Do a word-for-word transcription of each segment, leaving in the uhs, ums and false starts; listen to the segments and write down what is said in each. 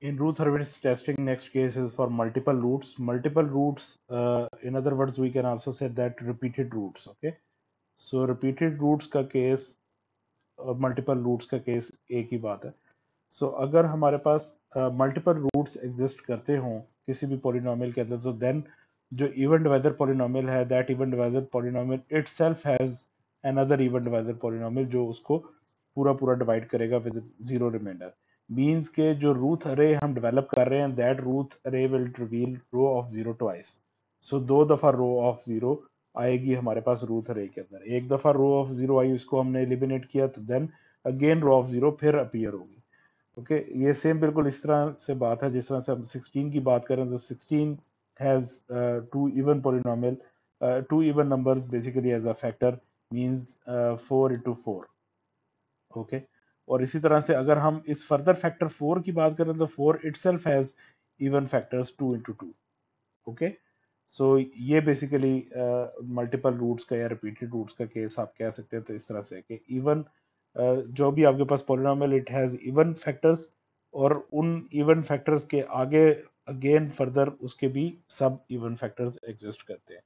in Routh-Hurwitz testing, next case is for multiple roots. Multiple roots, uh, in other words, we can also say that repeated roots. Okay, so repeated roots का case और multiple roots का case एक ही बात है. So अगर हमारे पास uh, multiple roots exist करते हों किसी भी polynomial के अंदर, तो then जो event weather polynomial है, that event weather polynomial itself has another event weather polynomial जो उसको पूरा पूरा divide करेगा with zero remainder. Means के जो रूथ अरे हम डेवलप कर रहे हैं, that Routh array will reveal row of zero twice. So दो दफ़ा रो ऑफ जीरो आएगी हमारे पास रूथ अरे के अंदर. एक दफ़ा रो ऑफ जीरो आई, उसको हमने एलिमिनेट किया, तो then again row of zero फिर अपीयर होगी. Okay okay? ये सेम बिल्कुल इस तरह से बात है जिस तरह से हम सिक्सटीन की बात करें तो sixteen has two even polynomial, two even numbers basically as a factor, means four into four. Okay, और इसी तरह से अगर हम इस फर्दर फैक्टर फोर की बात करें तो four itself has even factors two into two. Okay, so ये बेसिकली मल्टीपल रूट्स का या रिपीटेड रूट्स का केस आप कह सकते हैं. तो इस तरह से कि इवन uh, जो भी आपके पास polynomial it has even factors, और उन इवन फैक्टर्स के आगे अगेन फर्दर उसके भी सब इवन फैक्टर्स एग्जिस्ट करते हैं.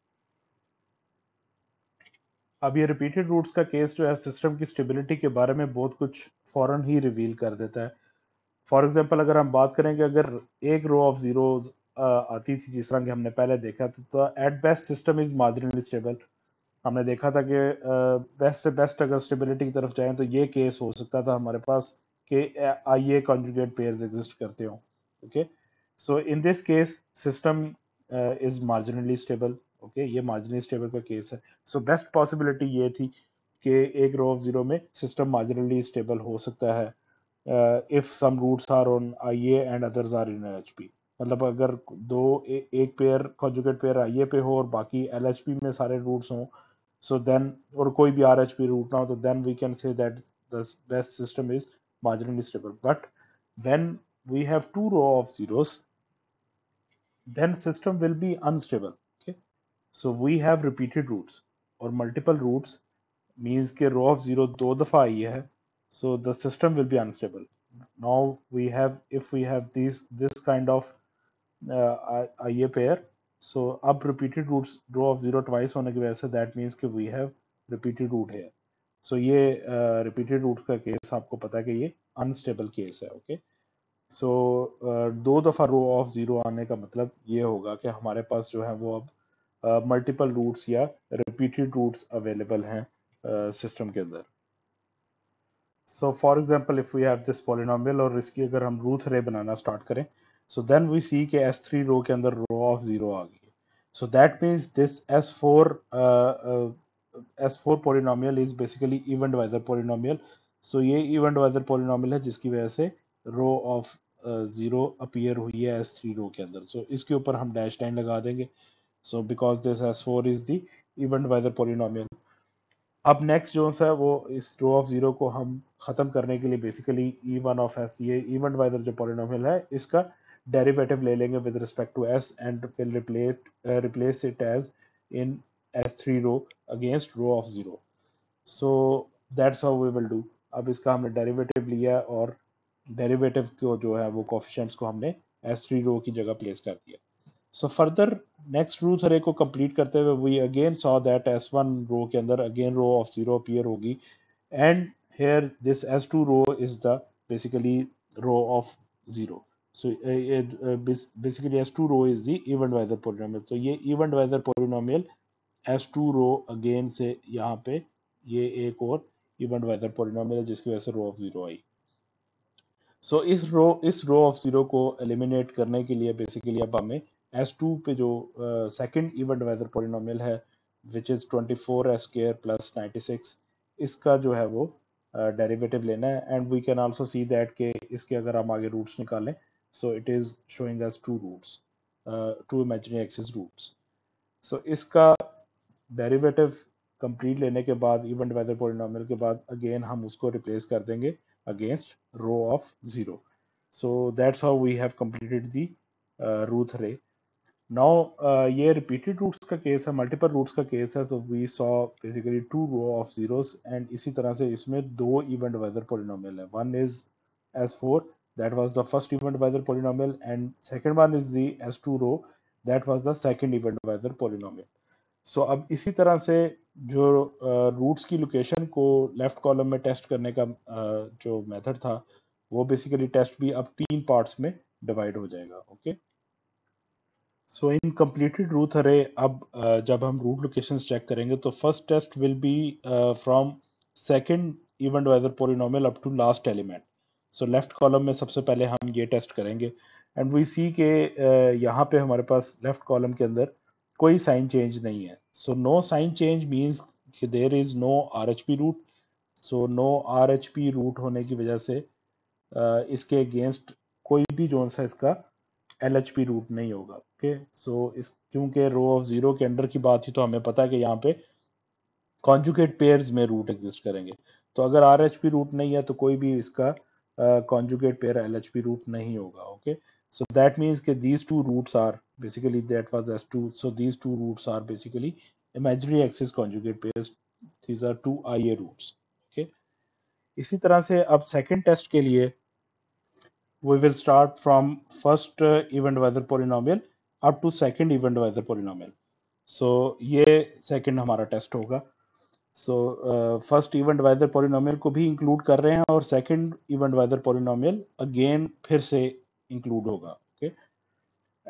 अब ये रिपीटेड रूट्स का केस जो है सिस्टम की स्टेबिलिटी के बारे में बहुत कुछ फ़ौरन ही रिवील कर देता है. फॉर एग्जांपल अगर हम बात करें कि अगर एक रो ऑफ जीरोज आती थी जिस तरह कि हमने पहले देखा था, तो at best system is marginally stable. हमने देखा था कि बेस्ट से बेस्ट अगर स्टेबिलिटी की तरफ जाएँ तो ये केस हो सकता था हमारे पास कि I A conjugate pairs exist करते हों. Okay, so in this case system is marginally stable. Okay okay, ये मार्जिनली स्टेबल का केस है. सो बेस्ट पॉसिबिलिटी ये थी कि एक रो ऑफ जीरो में सिस्टम मार्जिनली स्टेबल हो सकता है if some roots are on I A and others are in L H P. मतलब अगर दो ए, एक pair conjugate pair I A पे हो और बाकी एल एच पी में सारे रूट्स हों, सो देन और कोई भी आर एच पी रूट ना हो, तो then we can say that the best system is marginally stable. But when we have two row of zeros then system will be unstable. So we have repeated roots और multiple roots, means के row of zero दो दफ़ा आई है, so the system will be unstable. Now we have if we have this this kind of I A pair, so अब repeated roots row of zero twice होने की वजह से दैट मीन्स कि वी हैव रिपीटेड रूट है. So ये repeated root का case आपको पता है कि ये अनस्टेबल केस है. Okay okay? So so, uh, दो दफ़ा रो ऑफ ज़ीरो आने का मतलब ये होगा कि हमारे पास जो है वो अब मल्टीपल रूट्स या रिपीटेड रूट्स अवेलेबल हैं सिस्टम के अंदर. So for example if we have this polynomial और इसकी अगर हम रूथ अरे बनाना स्टार्ट करें, सो देन वी सी के एस थ्री रो के अंदर रो ऑफ जीरो आ गई. So that means this S four S four polynomial is basically even weather polynomial. So ये इवेंट वेदर पॉलिनोमियल है जिसकी वजह से रो ऑफ जीरो अपीयर हुई है एस थ्री रो के अंदर. सो so, इसके ऊपर हम डैश लाइन लगा देंगे. So because this S four is the event weather polynomial. अब next जो है वो इस रो ऑफ जीरो को हम ख़त्म करने के लिए basically E one of S, ये event weather जो polynomial है इसका derivative ले लेंगे with respect to S and will replace uh, replace it as in S three row against row of zero. So that's how we will do. अब इसका हमने derivative लिया और derivative को जो है वो coefficients को हमने S three row की जगह place कर दिया. सो फर्दर नेक्स्ट रूथ अरे को कंप्लीट करते हुए we again saw that S one row के अंदर again row of zero appear होगी and here this S two row is the basically row of zero. So basically S two row is the even weather polynomial. तो ये even weather polynomial S two row again से यहाँ पे ये एक और event weather polynomial है जिसकी वजह से रो ऑफ जीरो आई. सो so, इस रो इस रो ऑफ जीरो को एलिमिनेट करने के लिए बेसिकली अब हमें S टू पे जो सेकंड इवेंट वेदर पॉलिनोमियल है which is twenty four S square plus ninety six, इसका जो है वो डेरिवेटिव uh, लेना है. And we can also see that के इसके अगर हम आगे रूट्स निकालें, so it is showing us two roots, two imaginary axis roots. So इसका डेरिवेटिव कंप्लीट लेने के बाद इवेंट वेदर पॉलिनोमियल के बाद अगेन हम उसको रिप्लेस कर देंगे against row of zero. So that's how we have completed the Routh array. Now uh, ये रिपीटेड रूट्स का केस है, मल्टीपल रूट्स का केस है. तो we saw basically two row of zeros and इसी तरह से इसमें दो इवेंट वेदर पॉलिनोमियल है, one is S four That was the first event by the polynomial, and second one is the S two row. That was the second event by the polynomial. So अब इसी तरह से जो roots की location को left column में test करने का जो मेथड था वो बेसिकली टेस्ट भी अब तीन पार्ट्स में डिवाइड हो जाएगा. Okay, so in completed root array अब जब हम रूट लोकेशंस चेक करेंगे तो first test will be from second event wiser polynomial up to last element. So left column में सबसे पहले हम ये टेस्ट करेंगे एंड वी सी के यहाँ पे हमारे पास लेफ्ट कॉलम के अंदर कोई साइन चेंज नहीं है. So no sign change means कि there is no R H P root. So no R H P root होने की वजह से uh, इसके अगेंस्ट कोई भी जो सा इसका एल एच पी रूट नहीं होगा. ओके, सो इस क्योंकि रो ऑफ जीरो के अंडर की बात थी तो हमें पता है कि यहाँ पे कॉन्जुगेट पेयर्स में रूट एग्जिस्ट करेंगे. तो अगर आर एच पी रूट नहीं है तो कोई भी इसका conjugate pair L H P root नहीं होगा. ओके, सो दैट मीन्स के these two roots are basically that was as two. So these two roots are basically imaginary axis conjugate pairs. These are two I A roots. Okay, इसी तरह से अब second test के लिए we will start from first uh, event-weather polynomial up to second event-weather polynomial. So ये second हमारा test होगा. So uh, first event-weather polynomial को भी include कर रहे हैं और second event-weather polynomial again फिर से include होगा. Okay.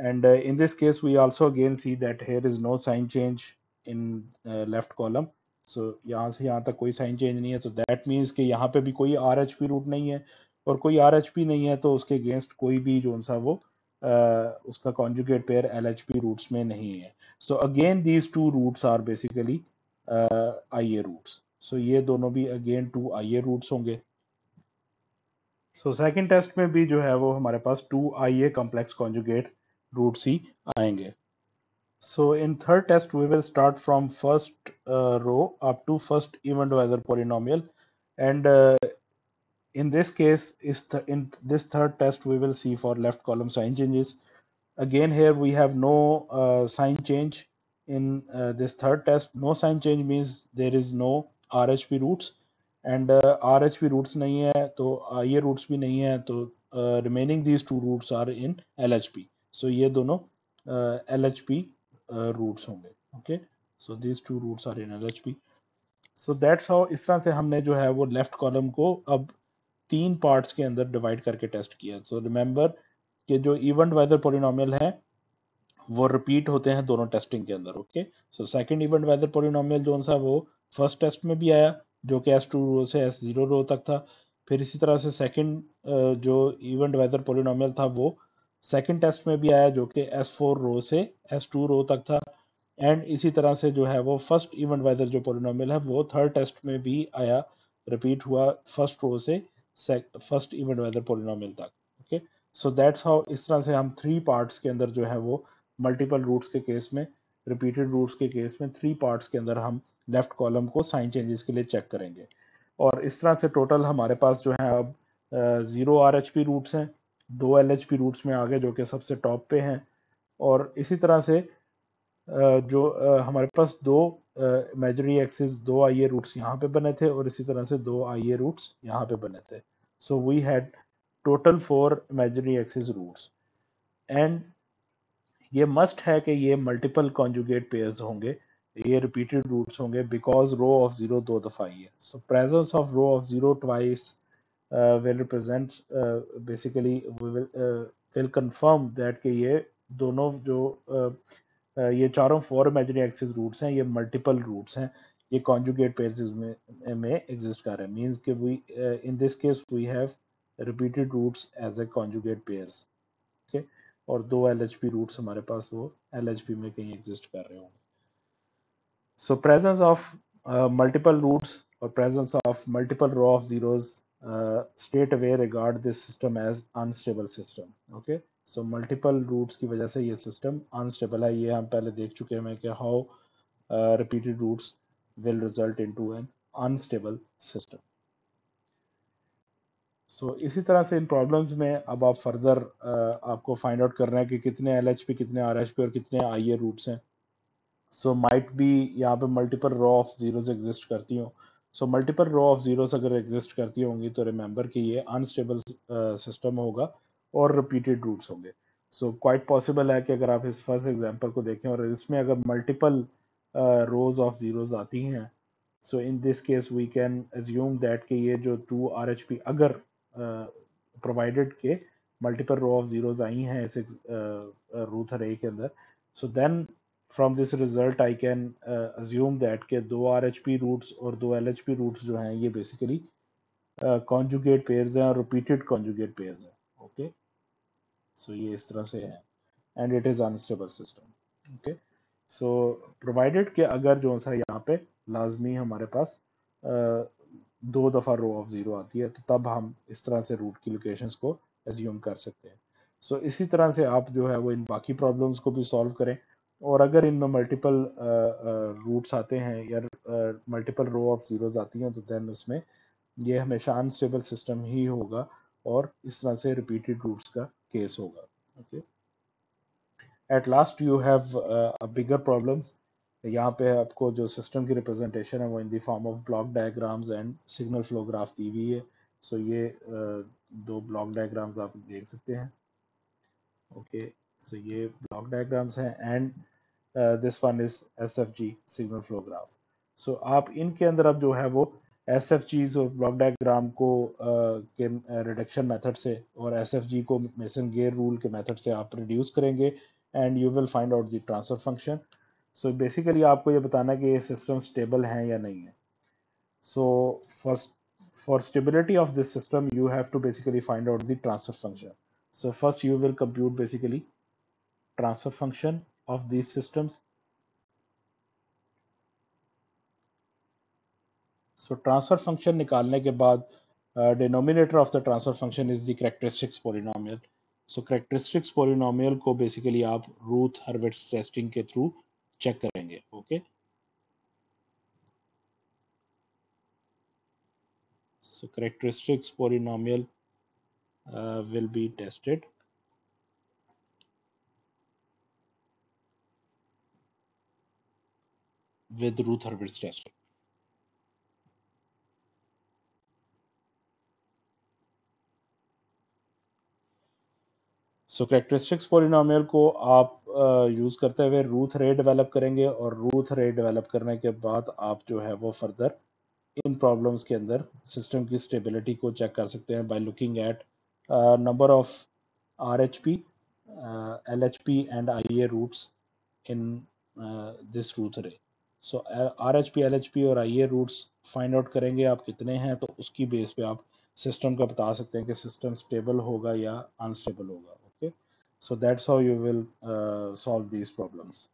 And uh, in this case we also again see that here is no sign change in uh, left column. So यहाँ से यहाँ तक कोई sign change नहीं है. So that means कि यहाँ पे भी कोई R H P root नहीं है और कोई आर एच पी नहीं है तो उसके अगेंस्ट कोई भी जो सा वो आ, उसका conjugate pair L H P roots में नहीं है. So again these two roots are basically I A roots. So ये दोनों भी again two I A roots होंगे. सो सेकंड टेस्ट में भी जो है वो हमारे पास two I A complex conjugate roots ही आएंगे. So in third test we will start from first row up to first event weather polynomial and in this case is th in this third test we will see for left column sign changes. Again here we have no uh, sign change in uh, this third test. No sign change means there is no R H P roots and uh, R H P roots nahi hai to I A roots bhi nahi hai to uh, remaining these two roots are in L H P. So ye dono uh, L H P uh, roots honge. Okay, so these two roots are in L H P. So that's how is tarah se humne jo hai wo left column ko ab तीन parts के अंदर divide करके test किया. So remember कि जो event weather polynomial है वो repeat होते हैं दोनों टेस्टिंग के अंदर. Okay, so second event weather polynomial जो सा वो फर्स्ट टेस्ट में भी आया जो कि एस टू रो से एस जीरो रो तक था. फिर इसी तरह से सेकंड जो इवेंट वेदर पॉलिनोमियल था वो सेकंड टेस्ट में भी आया जो कि एस फोर रो से एस टू रो तक था. एंड इसी तरह से जो है वो फर्स्ट इवेंट वेदर जो पॉलिनोमियल है वो थर्ड टेस्ट में भी आया, रिपीट हुआ फर्स्ट रो से फर्स्ट इवेंट वेदर पॉलिनोमियल तक. ओके, सो दैट्स हाउ इस तरह से हम थ्री पार्ट्स के अंदर जो है वो मल्टीपल रूट्स के केस में, रिपीटेड रूट्स के केस में थ्री पार्ट्स के अंदर हम लेफ्ट कॉलम को साइन चेंजेस के लिए चेक करेंगे. और इस तरह से टोटल हमारे पास जो है अब zero R H P roots हैं, दो एल एच पी रूट्स में आगे जो कि सबसे टॉप पे हैं. और इसी तरह से uh, जो uh, हमारे पास दो इमेजनरी एक्सिस दो आई ए रूट्स यहाँ पे बने थे और इसी तरह से दो आई ए रूट्स यहाँ पे बने थे. So we had total four imaginary axis roots and ये मस्ट है कि ये मल्टीपल कॉन्जुगेट पेयर्स होंगे, ये रिपीटेड रूट्स होंगे बिकॉज रो ऑफ जीरो दो दफ़ा आई है. So presence of row of zero twice will represent basically will confirm that कि ये दोनों जो uh, ये चारों फोर इमेजनरी एक्सिस रूट्स हैं, ये मल्टीपल रूट्स हैं, ये कॉन्जुगेट पेयर्स में में एग्जिस्ट कर रहे हैं. मींस कि we in this case we have repeated roots as a conjugate pairs. Okay, और दो एलएचपी रूट्स हमारे पास वो एलएचपी में कहीं एग्जिस्ट कर रहे होंगे. So presence of multiple roots और presence of multiple row of zeros straight away regard this system as unstable system. Okay, so multiple roots की वजह से ये सिस्टम अनस्टेबल है. ये हम पहले देख चुके हैं कि how repeated roots will result into an unstable system. So इसी तरह से इन प्रॉब्लम्स में अब आप फर्दर uh, आपको फाइंड आउट करना है कि कितने एल एच पी, कितने आर एच पी और कितने आई ए रूट्स हैं. सो माइट भी यहाँ पे multiple row of zeros exist करती हों so multiple row of zeros अगर एग्जिस्ट करती होंगी तो रिमेंबर कि ये अनस्टेबल सिस्टम होगा और रिपीटेड रूट्स होंगे. सो क्वाइट पॉसिबल है कि अगर आप इस फर्स्ट एग्जांपल को देखें और इसमें अगर मल्टीपल रोज ऑफ जीरोस आती हैं, so in this case we can assume that कि ये जो टू आर एच पी अगर प्रोवाइडेड के मल्टीपल रो ऑफ जीरोस आई हैं इस रूथ अरे के अंदर, so then from this result I can assume that के दो आर एच पी रूट्स और दो एल एच पी रूट्स जो हैं ये बेसिकली कॉन्जुगेट पेयर्स हैं और रिपीटेड कॉन्जुगेट पेयर्स हैं. ओके, सो ये इस तरह से है and it is unstable system. Okay, so provided के अगर जो सा यहाँ पे लाजमी हमारे पास uh, दो दफ़ा रो ऑफ ज़ीरो आती है तो तब हम इस तरह से रूट की लोकेशंस को एज्यूम कर सकते हैं. सो so, इसी तरह से आप जो है वो इन बाकी प्रॉब्लम्स को भी सॉल्व करें और अगर इनमें मल्टीपल रूट्स आते हैं या मल्टीपल रो ऑफ जीरोस आती हैं तो दैन उसमें ये हमेशा अनस्टेबल सिस्टम ही होगा और इस तरह से रिपीटेड रूट्स का केस होगा. Okay, at last you have a bigger problems. यहाँ पे आपको जो सिस्टम की रिप्रेजेंटेशन है वो in the form of block diagrams and signal flow graph दी हुई है. सो so, ये uh, दो ब्लॉक डायग्राम्स आप देख सकते हैं. ओके okay, सो so, ये ब्लॉक डायग्राम्स हैं and this one is S F G signal flow graph. So आप इनके अंदर अब जो है वो एस एफ जीज और ब्लॉक डायग्राम को uh, के रिडक्शन uh, मेथड से और एस एफ जी को मेसन गेयर रूल के मेथड से आप रिड्यूस करेंगे and you will find out the transfer function. So basically आपको ये बताना कि ये सिस्टम स्टेबल हैं या नहीं है. So first for stability of this system you have to basically find out the transfer function. So first you will compute basically transfer function of these systems. So transfer function निकालने के बाद uh, denominator of the transfer function is the characteristics polynomial. So characteristics polynomial को basically आप Routh-Hurwitz testing के through check करेंगे. Okay. So characteristics polynomial uh, will be tested. With Routh-Hurwitz testing. So characteristics polynomial को आप use uh, करते हुए Ruth रे develop करेंगे और रूथ रे डेवलप करने के बाद आप जो है वो फर्दर इन प्रॉब्लम्स के अंदर सिस्टम की स्टेबिलिटी को चेक कर सकते हैं by looking at number of R H P, L H P and I A roots in this Routh array. So R H P L H P और I A roots find out करेंगे आप कितने हैं, तो उसकी base पे आप system का बता सकते हैं कि सिस्टम स्टेबल होगा या अनस्टेबल होगा. Okay, so that's how you will solve these problems.